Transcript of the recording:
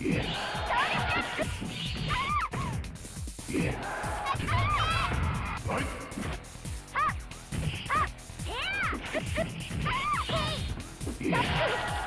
Yeah.